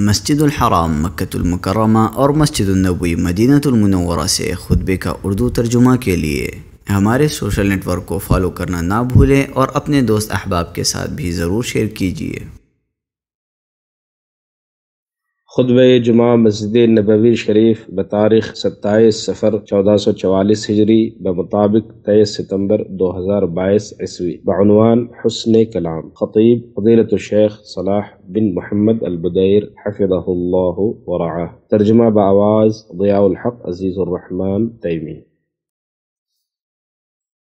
मस्जिद हराम मक्कतुल मुकर्रमा और मस्जिद नबवी मदीनतुल मुनव्वरा से खुतबे का उर्दू तर्जुमा के लिए हमारे सोशल नेटवर्क को फॉलो करना ना भूलें और अपने दोस्त अहबाब के साथ भी ज़रूर शेयर कीजिए। खुतबे जुमा मस्जिद नबवी शरीफ बतारीख 27 सफ़र 1444 हिजरी बमुताबिक 23 सितम्बर 2022 ईस्वी बउनवान हुस्ने कलाम। खतीब फजीलतुल शेख सलाह बिन मुहम्मद अल-बुदैर हफ़िज़हुल्लाहु व रआह। तर्जुमा बआवाज़ ज़ियाउल हक़ अज़ीज़ुर रहमान तैमी।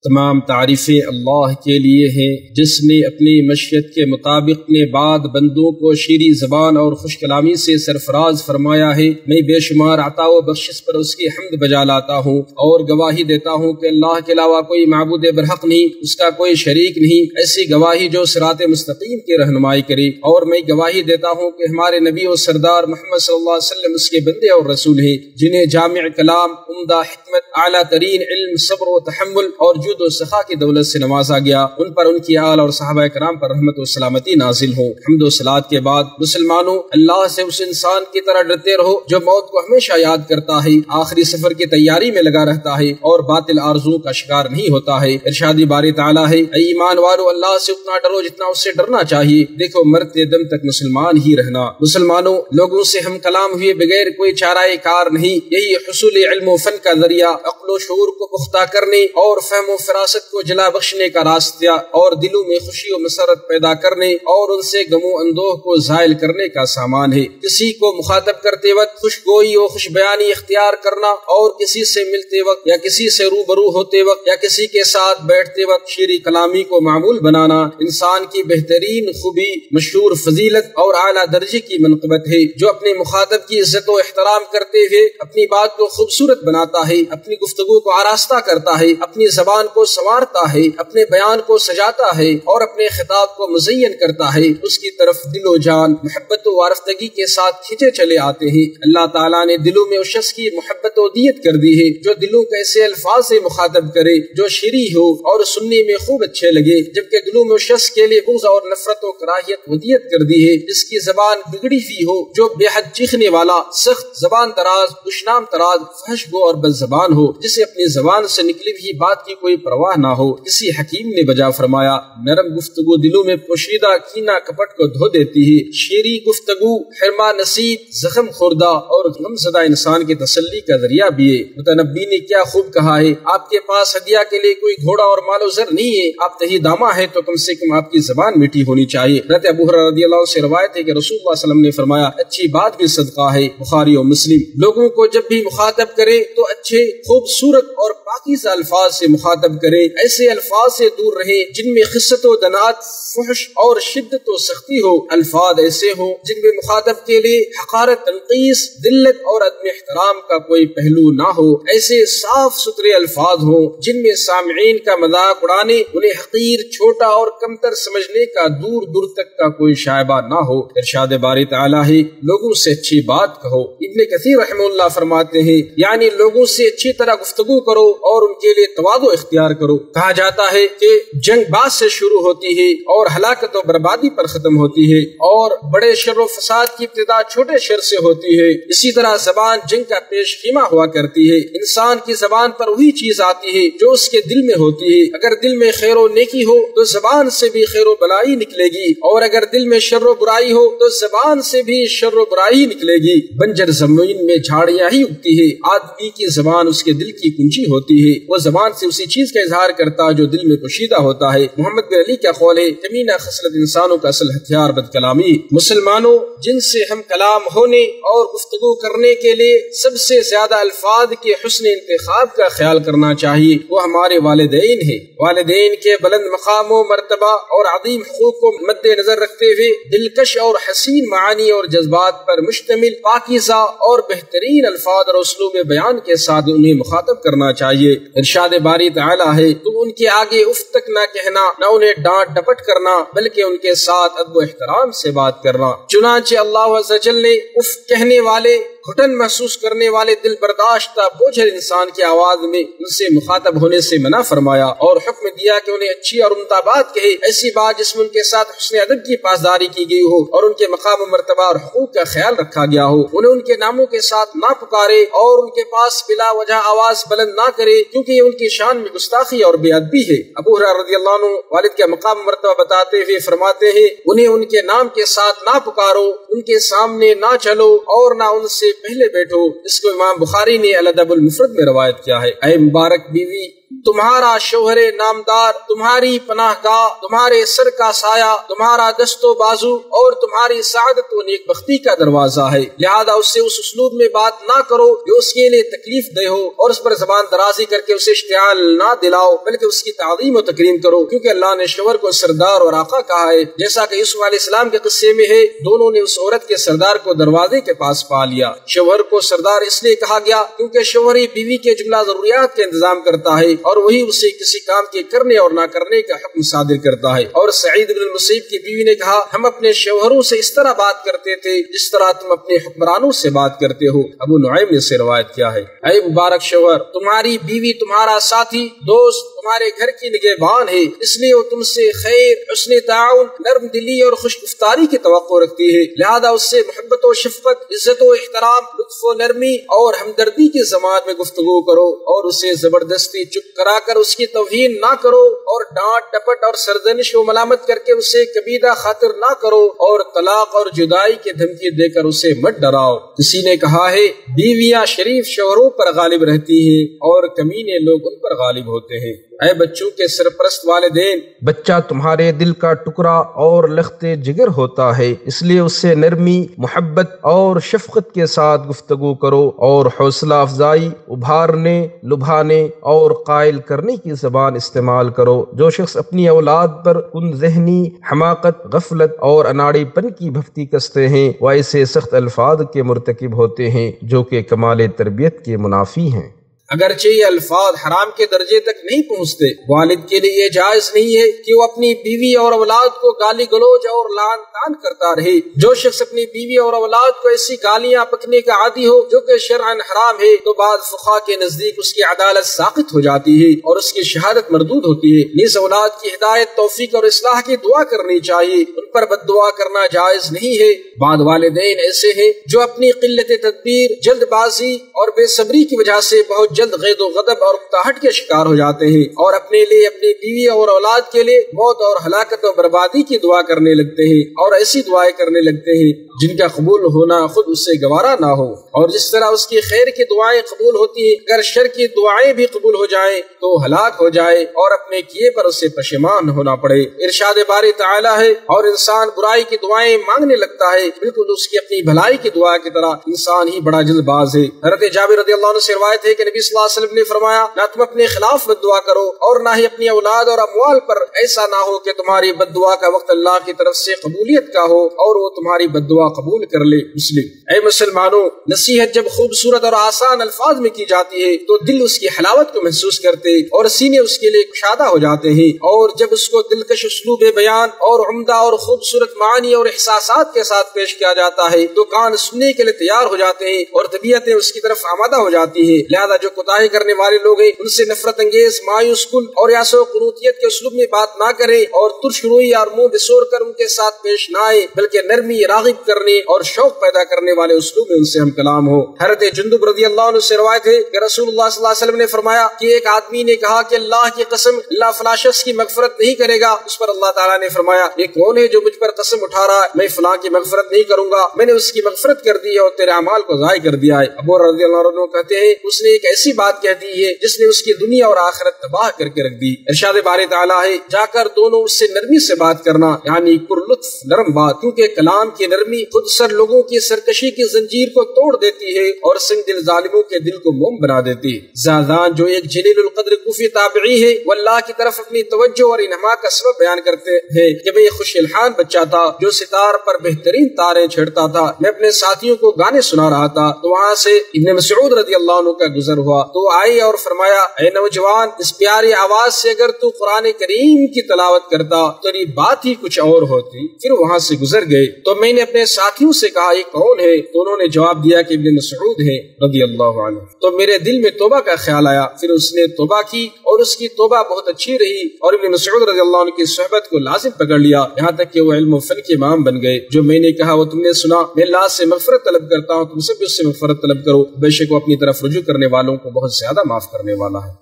तमाम तारीफ़ें अल्लाह के लिए हैं जिसने अपनी मशीयत के मुताबिक ने बाद बंदों को शीरी ज़बान और खुश कलामी से सरफराज फरमाया है। मैं बेशुमार अता व बख्शिश पर उसकी हमद बजा लाता हूँ और गवाही देता हूँ कि अल्लाह के अलावा कोई माबूद बरहक़ नहीं, उसका कोई शरीक नहीं, ऐसी गवाही जो सिरात मुस्तकीम की रहनुमाई करे। और मैं गवाही देता हूँ कि हमारे नबी और सरदार मोहम्मद सल्लल्लाहु अलैहि वसल्लम उसके बंदे और रसूल हैं जिन्हें जामिअ कलाम, उम्दा हिकमत, आला तरीन इल्म, सब्र व तहम्मुल और दो सखा की दौलत से नवाजा गया। उन पर, उनकी आल और सहाबा कराम पर रहमत और सलामती नाजिल हो। हम्द और सलात के बाद मुसलमानों, अल्लाह से उस इंसान की तरह डरते रहो जो मौत को हमेशा याद करता है, आखिरी सफर की तैयारी में लगा रहता है और बातिल आरज़ू का शिकार नहीं होता है। इरशादी बारी ताला है, ऐ ईमान वालो, अल्लाह से उतना डरो जितना उससे डरना चाहिए। देखो मरते दम तक मुसलमान ही रहना। मुसलमानों, लोगों से हम कलाम हुए बगैर कोई चाराए कार नहीं। यही हुसूल इल्म व फन का जरिया, अक्ल व शऊर को पुख्ता करने और फहम फिरासत को जला बख्शने का रास्ता और दिलों में खुशी और मसरत पैदा करने और उनसे गमो अंदोह को जायल करने का सामान है। किसी को मुखातब करते वक्त खुश गोई और खुश बयानी इख्तियार करना और किसी से मिलते वक्त या किसी से रूबरू होते वक्त या किसी के साथ बैठते वक्त शीरी कलामी को मामूल बनाना इंसान की बेहतरीन खूबी, मशहूर फजीलत और आला दर्जे की मनकबत है। जो अपने मुखातब की इज्जत और एहतराम करते हुए अपनी बात को खूबसूरत बनाता है, अपनी गुफ्तगू को आरास्ता करता है, अपनी जबान को संवारता है, अपने बयान को सजाता है और अपने खिताब को मुज़य्यन करता है, उसकी तरफ दिलो जान मोहब्बत व वारफ़तगी के साथ खींचे चले आते हैं। अल्लाह ताला ने दिलों में उस शख्स की मोहब्बत व दियत कर दी है जो दिलों को ऐसे अल्फाज से मुखातब करे जो शीरी हो और सुनने में खूब अच्छे लगे, जबकि दिलों में उस शख्स के लिए बुग़्ज़ और नफरत व कराहियत दियत कर दी है जिसकी जबान बिगड़ी हुई हो, जो बेहद चीखने वाला, सख्त, जबान दराज, दुश्मन तराज, फहशगो और बदजबान हो, जिसे अपनी जबान से निकली हुई बात की कोई परवाह ना हो। किसी हकीम ने बजा फरमाया, नरम गुफ्तगू दिलों में पोशीदा कीना कपट को धो देती है। शीरी गुफ्तगू हरमा नसीब, जख्म खुर्दा और गमजदा इंसान की तसल्ली का जरिया भी है। मुतनब्बी ने क्या खूब कहा है, आपके पास हदिया के लिए कोई घोड़ा और मालो जर नहीं है, आप तही दामा है तो कम से कम आपकी जबान मीठी होनी चाहिए। हज़रत अबू हुरैरा रज़ियल्लाहु अन्हु से रवायत है कि रसूलुल्लाह सल्लल्लाहु अलैहि वसल्लम ने फरमाया, अच्छी बात भी सदका है। बुखारी और मुस्लिम। लोगों को जब भी मुखातब करे तो अच्छे, खूबसूरत और पाकीज़ा अल्फाज से मुखातब करे, ऐसे अल्फाज से दूर रहे जिनमें खिस्सत व दनात, फहश और शिद्दत व सख्ती हो। अल्फाज ऐसे हो जिनमें मुखातब के लिए हकारत, तनकीस, दिल्लत और अदम एहतराम का कोई पहलू ना हो। ऐसे साफ सुथरे अल्फाज हो जिनमें सामईन का मजाक उड़ाने, उन्हें हकीर, छोटा और कमतर समझने का दूर दूर तक का कोई शायबा ना हो। इरशाद बारी ताला है, लोगों से अच्छी बात कहो। इब्न कसीर रहमतुल्लाह फरमाते हैं, यानी लोगों से अच्छी तरह गुफ्तगू करो और उनके लिए तवाज़ु इख्तियार करो। कहा जाता है कि जंग बात से शुरू होती है और हलाकत और बर्बादी पर खत्म होती है और बड़े शर व फसाद की इब्तिदा छोटे शर से होती है। इसी तरह जबान जंग का पेश खीमा हुआ करती है। इंसान की जबान पर वही चीज आती है जो उसके दिल में होती है। अगर दिल में खैर व नेकी हो तो जबान से भी खैर व भलाई निकलेगी और अगर दिल में शर व बुराई हो तो जबान से भी शर व बुराई निकलेगी। बंजर जमीन में झाड़ियाँ ही उगती है। आदमी की जबान उसके दिल की कुंजी होती है, वो जबान से उसी चीज का इजहार करता है जो दिल में पोशीदा होता है। मोहम्मद बिन अली का कौल है, जमीना खसलत इंसानों का असल हथियार बदकलामी। मुसलमानों, जिनसे हम कलाम होने और गुफ्तगू करने के लिए सबसे ज्यादा अल्फाज के हुस्न इंतखाब का ख्याल करना चाहिए, वो हमारे वालिदैन है। वालिदैन के बुलंद मकाम व मरतबा और अदीम हकूक को मद्दे नजर रखते हुए दिलकश और हसीन मानी और जज्बात पर मुश्तमिल पाकीज़ा और बेहतरीन अल्फाज और उसलूब बयान के साथ उन्हें मुखातब करना चाहिए। इरशाद बारी ताला है, तो उनके आगे उफ तक न कहना, न उन्हें डांट डपट करना, बल्कि उनके साथ अदब एहतराम से बात करना। चुनांचे अल्लाह अज़्ज़ा जल ने उफ कहने वाले घुटन महसूस करने वाले दिल बर्दाश्ता बोझल इंसान की आवाज में उनसे मुखातब होने से मना फरमाया और हुक्म दिया कि उन्हें अच्छी और उम्दा बात कहे, ऐसी बात जिसमें उनके साथ हुस्ने अदब की पासदारी की गई हो और उनके मकाम मरतबा और हुकूक का ख्याल रखा गया हो। उन्हें उनके नामों के साथ ना पुकारे और उनके पास बिला वजह आवाज बुलंद ना करे, क्योंकि ये उनकी शान में गुस्ताखी और बेअदबी है। अबू हुरैरा रज़ियल्लाहु अन्हु वालिद का मकाम मरतबा बताते हुए फरमाते हैं, उन्हें उनके नाम के साथ ना पुकारो, उनके सामने ना चलो और ना उनसे पहले बैठो। इसको इमाम बुखारी ने अल-अदबुल मुफ़रद में रवायत किया है। ऐ मुबारक बीवी, तुम्हारा शोहरे नामदार, तुम्हारी पनाहगाह, तुम्हारे सर का साया, तुम्हारा दस्तो बाजू और तुम्हारी सादत व नेकबख्ती का दरवाजा है, लिहाजा उससे उस उसलूब में बात ना करो जो उसके लिए तकलीफ दे हो और उस पर जबान दराजी करके उसे इश्तियाल ना दिलाओ, बल्कि उसकी ताज़ीम व तकरीम करो, क्योंकि अल्लाह ने शोहर को सरदार और आका कहा है, जैसा की यूसुफ अलैहिस्सलाम के किस्से में है। दोनों ने उस औरत के सरदार को दरवाजे के पास पा लिया। शोहर को सरदार इसलिए कहा गया क्योंकि शोहर बीवी के जुमला जरूरियात का इंतजाम करता है और वही उसे किसी काम के करने और ना करने का हुक्म सादिर करता है। और सईद बिन मुसैब की बीवी ने कहा, हम अपने शोहरों से इस तरह बात करते थे जिस तरह तुम अपने हुक्मरानों से बात करते हो। अबू नुईम ने से रवायत किया है। ऐ मुबारक शोहर, तुम्हारी बीवी तुम्हारा साथी, दोस्त, तुम्हारे घर की निगहबान है, इसलिए वो तुमसे खैर, हुस्न ताउन, नर्म दिली और खुशगुफ्तारी की तवक्को रखती है, लिहाजा उससे मोहब्बत और शफकत, इज्जत और एहतराम, लुत्फ और नरमी और हमदर्दी की ज़बान में गुफ्तगू करो और उसे जबरदस्ती चुप कराकर उसकी तौहीन ना करो और डांट डपट और सरजनिश व मलामत करके उसे कबीदा खातिर ना करो और तलाक और जुदाई की धमकी देकर उसे मत डराओ। किसी ने कहा है, बीवियां शरीफ शोहरों पर गालिब रहती है और कमीने लोग उन पर गालिब होते हैं। ऐ बच्चों के सरपरस्त वालिदैन, बच्चा तुम्हारे दिल का टुकड़ा और लख्ते जिगर होता है, इसलिए उससे नरमी, मोहब्बत और शफकत के साथ गुफ्तगू करो और हौसला अफजाई, उभारने, लुभाने और कायल करने की जबान इस्तेमाल करो। जो शख्स अपनी औलाद पर उन जहनी हमाकत, गफलत और अनाड़ेपन की भफ्ती कसते हैं वह ऐसे सख्त अल्फाज के मुर्तकिब होते हैं जो कि कमाल तरबियत के मुनाफी हैं। अगरचे ये अल्फाज हराम के दर्जे तक नहीं पहुँचते, वालिद के लिए जायज नहीं है कि वो अपनी बीवी और औलाद को गाली गलोज और लान तान करता रहे। जो शख्स अपनी बीवी और औलाद को ऐसी गालियाँ पकने का आदी हो जो कि शरअन हराम है, तो बाद फुक़हा के नजदीक उसकी अदालत साकित हो जाती है और उसकी शहादत मरदूद होती है। नीज़ औलाद की हिदायत, तौफीक और इस्लाह की दुआ करनी चाहिए, उन पर बद्दुआ करना जायज नहीं है। बाद वालिदैन ऐसे है जो अपनी किल्लत तदबीर, जल्दबाजी और बेसब्री की वजह से बहुत जल्द गैदो गदब और मुताहट के शिकार हो जाते हैं और अपने लिए, अपनी बीवी और औलाद के लिए मौत और हलाकत और बर्बादी की दुआ करने लगते हैं और ऐसी दुआएं करने लगते हैं जिनका कबूल होना खुद उससे गवारा ना हो। और जिस तरह उसकी खैर की दुआएं कबूल होती है, अगर शर की दुआएं भी कबूल हो जाए तो हलाक हो जाए और अपने किए पर उसे पशेमान होना पड़े। इरशाद बारी ताला है, और इंसान बुराई की दुआएं मांगने लगता है बिल्कुल उसकी अपनी भलाई की दुआ की तरह। इंसान ही बड़ा जल्दबाज है। हज़रत जाबिर रज़ियल्लाहु अन्हु से रिवायत है कि नबी वसल्लम ने फरमाया, ना तुम अपने खिलाफ बद्दुआ करो और ना ही अपनी औलाद और अमवाल पर, ऐसा ना हो कि तुम्हारी बद्दुआ का वक्त अल्लाह की तरफ से कबूलियत का हो और वो तुम्हारी बद्दुआ कबूल कर ले। मुस्लिम। ऐ मुसलमानों, नसीहत जब खूबसूरत और आसान अल्फाज में की जाती है तो दिल उसकी हलावत को महसूस करते और सीने उसके लिए कुशादा हो जाते हैं, और जब उसको दिलकश उसलूब बयान और उम्दा और खूबसूरत मानी और एहसासात के साथ पेश किया जाता है तो कान सुनने के लिए तैयार हो जाते हैं और तबीयतें उसकी तरफ आमादा हो जाती है। लिहाजा जो कोताही करने वाले लोग हैं उनसे नफरत अंगेज, मायूस कुल और यासो कुनूतियत के उसलूब में बात ना करे और तुर्शरोई और मुंह बिसोर कर उनके साथ पेश ना आए, बल्कि नरमी, रागिब करने और शौक पैदा करने वाले उसलूब में उनसे हम कलाम हो। हज़रत जुंदुब रज़ियल्लाहु अन्हु से रिवायत है कि रसूलुल्लाह सल्लल्लाहु अलैहि वसल्लम ने फरमाया कि एक आदमी ने कहा कि अल्लाह की कसम, अल्लाह फलां शख्स की मगफरत नहीं करेगा। उस पर अल्लाह ताला ने फरमाया, ये कौन है जो मुझ पर कसम उठा रहा है? मैं फलां की मगफरत नहीं करूंगा, मैंने उसकी मगफरत कर दी है और तेरे अमाल को ज़ाय कर दिया है। अबू हुरैरा रज़ियल्लाहु अन्हु कहते हैं, उसने एक ऐसी बात कह दी है जिसने उसकी दुनिया और आखिरत तबाह करके रख दी। इरशाद बारी ताला है, जाकर दोनों उससे नरमी से बात करना, यानी पुरलुत्फ नरम बात, क्योंकि कलाम की नरमी खुद सर लोगों की सरकशी की जंजीर को तोड़ देती है और सिंग दिल जालिमों के दिल को मोम बना देती है। ज़ादान जो एक जलीलुल क़द्र कूफी ताबई है, वो अल्लाह की तरफ अपनी तवज्जो और इन्हमा का सबब बयान करते हैं कि मैं खुश इल्हान बच्चा था जो सितार पर बेहतरीन तारे छेड़ता था, मैं अपने साथियों को गाने सुना रहा था तो वहाँ से इब्न मसूद रज़ियल्लाहु अन्हु का गुजर हुआ। हुआ तो आई और फरमाया, ऐ नौजवान, इस प्यारी आवाज से अगर तू कुरान करीम की तलावत करता तेरी बात ही कुछ और होती। फिर वहाँ से गुजर गए तो मैंने अपने साथियों से कहा, ये कौन है? तो उन्होंने जवाब दिया कि इब्न मसूद है रदियल्लाहु अन्हु। तो मेरे दिल में तौबा का ख्याल आया, फिर उसने तौबा की और उसकी तौबा बहुत अच्छी रही और इब्न मसूद रदियल्लाहु अन्हु की सोहबत को लाजिम पकड़ लिया, यहाँ तक कि वो इल्म और फन के इमाम बन गए। जो मैंने कहा वो तुमने सुना, मैं अल्लाह से मग़फ़िरत तलब करता हूँ, तुम सब उससे मग़फ़िरत तलब करो, बेशक वो अपनी तरफ रुजू करने वालों को बहुत ज्यादा माफ करने वाला है।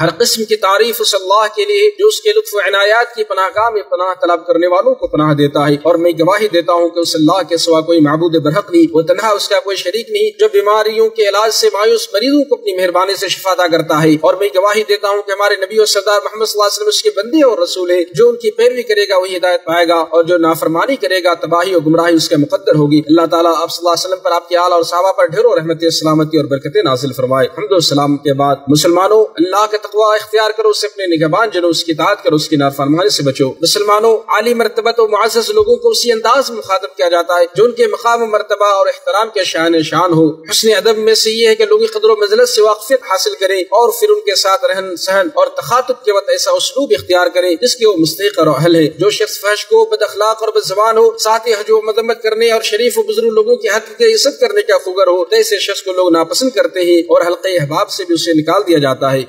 हर किस्म की तारीफ उस अल्लाह के लिए जो उसके लुत्फ़ व इनायत की पनाहगाह में पनाह तलब करने वालों को पनाह देता है, और मैं गवाही देता हूँ कि उस अल्लाह के सिवा कोई माबूद बरहक नहीं, वो तन्हा उसका कोई शरीक नहीं, जो बीमारियों के इलाज से मायूस मरीजों को अपनी मेहरबानी से शिफा अता करता है। और मैं गवाही देता हूँ कि हमारे नबी और सरदार मोहम्मद सल्लल्लाहु अलैहि वसल्लम उसके बंदे और रसूल है, जो उनकी पैरवी करेगा वही हिदायत पाएगा और जो नाफरमानी करेगा तबाही और गुमराही उसका मुकद्दर होगी। अल्लाह ताला आप सल्लल्लाहु अलैहि वसल्लम पर, आपके आल और सहाबा पर ढेरों रहमतें, सलामती और बरकतें नाजिल फरमाए। हम्द और सलाम के बाद मुसलमानों, अल्लाह का तकवा इख्तियार करो, उससे अपने निगहबान जनों, उसकी इताअत करो, उसकी नाफरमानी से बचो। मुसलमानों, आली मरतबत और मुअज़्ज़ज़ लोगों को उसी अंदाज में मुखातब किया जाता है जो उनके मकाम मरतबा और एहतराम के शान शान हो। हुस्न अदब में से ये है कि लोग क़द्र व मंज़लत से वाक़फ़ियत हासिल करें और फिर उनके साथ रहन सहन और तखातुब के वक्त ऐसा उसलूब इख्तियार करें जिसके वो मुस्तहिक़ और अहल है। जो शख्स फहश को, बद अखलाक और बदज़बान हो, साथ ही हज व मज़म्मत करने और शरीफ व बुजुर्ग लोगों की हद की इज़्ज़त करने का ख़ुगर हो, ऐसे शख्स को लोग नापसंद करते हैं और हल्क़े अहबाब से भी उसे निकाल दिया जाता है।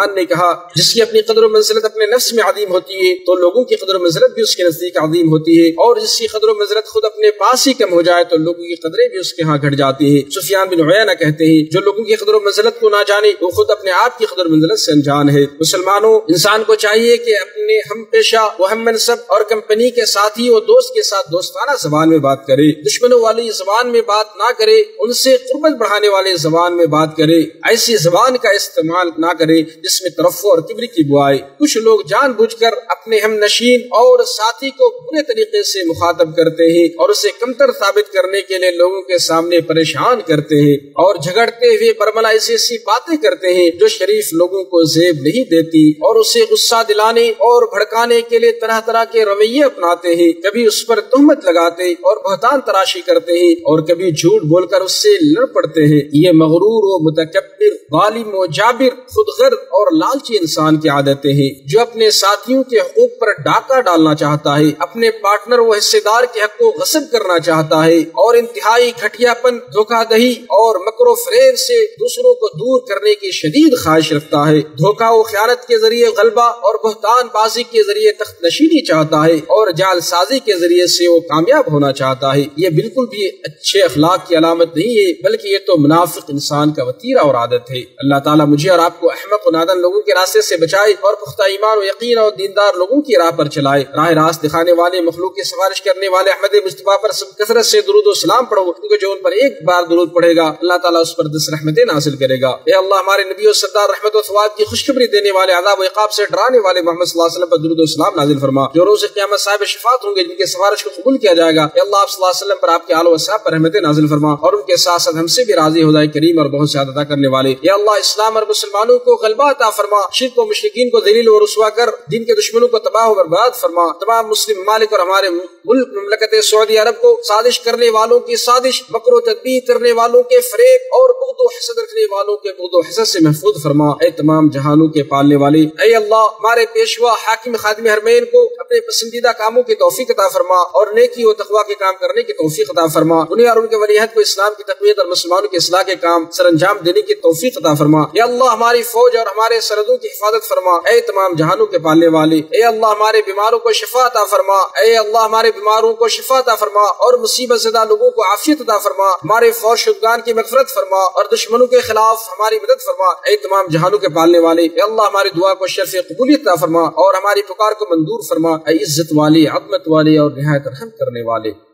उस्मान ने कहा, जिसकी अपनी कदर व मंज़िलत अपने नफ्स में अज़ीम होती है तो लोगों की कदर व मंज़िलत भी उसके नजदीक अज़ीम होती है, और जिसकी कदर व मंज़िलत खुद अपने पास ही कम हो जाए तो लोगों की कदरें भी उसके यहाँ घट जाती है। सुफियान बिन उयैना कहते हैं, जो लोगों की कदर व मंज़िलत को ना जाने वो खुद अपने आप की कदर व मंज़िलत से अनजान है। मुसलमानों, इंसान को चाहिए कि अपने हम पेशा व हम मनसब और कंपनी के साथी और दोस्त के साथ दोस्ताना ज़बान में बात करे, दुश्मनों वाली ज़बान में बात ना करे, उनसे क़ुर्बत बढ़ाने वाले ज़बान में बात करे, ऐसी ज़बान का इस्तेमाल ना करे जिसमें तरफ़्फ़ुर और किब्र की बुआई। कुछ लोग जानबूझकर अपने हम नशीन और साथी को बुरे तरीके से मुखातब करते हैं और उसे कमतर साबित करने के लिए लोगों के सामने परेशान करते हैं और झगड़ते हुए बरमला ऐसी ऐसी बातें करते हैं जो शरीफ लोगों को जेब नहीं देती, और उसे गुस्सा दिलाने और भड़काने के लिए तरह तरह के रवैये अपनाते हैं। कभी उस पर तुहमत लगाते और बहतान तराशी करते हैं और कभी झूठ बोलकर उससे लड़ पड़ते हैं। ये मगरूर व मुतकब्बिर, ज़ालिम व जाबिर, खुदगर्ज़ और लालची इंसान की आदतें हैं। जो अपने साथियों के हकूक पर डाका डालना चाहता है, अपने पार्टनर व हिस्सेदार के हक को गस्ब करना चाहता है और इंतहाई घटियापन, धोखादही और मकरो फरेब से दूसरों को दूर करने की शदीद ख्वाहिश रखता है। धोखा व खयानत के जरिए गलबा और बहतान बाजी के जरिए तख्त नशीनी चाहता है और जालसाजी के जरिए से वो कामयाब होना चाहता है। ये बिल्कुल भी अच्छे अखलाक की अलामत नहीं है, बल्कि ये तो मुनाफिक इंसान का वतीरा और आदत है। अल्लाह ताला मुझे और आपको अहमक नादन लोगों के रास्ते से बचाए और पुख्ता ईमान और यकीन और दीनदार लोगों की राह पर चलाए। राह दिखाने वाले, मखलूक की सिफारिश करने वाले अहमद मुस्तफा पर सब कसरत से दुरूद और सलाम पढ़ो, क्योंकि जो उन पर एक बार दुरूद पढ़ेगा अल्लाह ताला उस पर 10 रहमतें नाज़िल करेगा। ए अल्लाह, हमारे नबी और सरदार रहमत और सवाब की खुशखबरी देने वाले, अज़ाब व इक़ाब से डराने वाले मोहम्मद सल्लल्लाहु अलैहि वसल्लम पर दुरूद और सलाम नाज़िल फरमा, जो रोज़ क़यामत साहिब शिफात होंगे, जिनके सिफारिश को कबूल किया जाएगा। ए अल्लाह, आप सल्लल्लाहु अलैहि वसल्लम पर, आपके आल व असहाब पर रहमतें नाज़िल फरमा और उनके साथ साथ हमसे भी राज़ी हो जाए, करीम और बहुत ज़्यादा अता करने वाले। ए अल्लाह, इस्लाम और मुसलमानों को अता फरमा, शिर्क व मुश्रिकीन को ज़लील व रुसवा कर दीन के दुश्मनों को तबाह व बर्बाद फरमा। तमाम मुस्लिम ममालिक और हमारे मुल्क मुमलकत सऊदी अरब को साजिश करने वालों की साजिश, मकर व तदबीर करने वालों के फरेब और बुग़्द व हसद रखने वालों के बुग़्द व हसद से महफूज फरमा। ऐ तमाम जहानों के पालने वाले, ऐ अल्लाह, हमारे पेशवा हाकिम खादिम हरमैन को अपने पसंदीदा कामों की तौफीक अता फरमा और नेकी व तकवा के काम करने की तौफीक अता फरमा। उन्हें और उनके वलीअहद को इस्लाम की तक़वीयत और मुसलमानों के इस्लाह के काम सर अंजाम देने की तौफीक अता फरमा। ऐ अल्लाह, हमारी फौज और हमारे सरहदों की हिफाजत फरमा। ऐ तमाम जहानों के पालने वाले, ऐ अल्लाह, हमारे बीमारों को शिफा अता फरमा। ऐ अल्लाह, हमारे बीमारों को शिफा अता फरमा और मुसीबत ज़दा लोगों को आफियत अता फरमा। हमारे फौज शुदगान की मग़फ़िरत फरमा और दुश्मनों के खिलाफ हमारी मदद फरमा। ऐ तमाम जहानों के पालने वाले, ऐ अल्लाह, हमारी दुआ को शर्फ़ कबूलियत अता फरमा और हमारी पुकार को मंजूर फरमा। ऐ इज्जत वाले, अज़मत वाले और निहायत रहम करने वाले।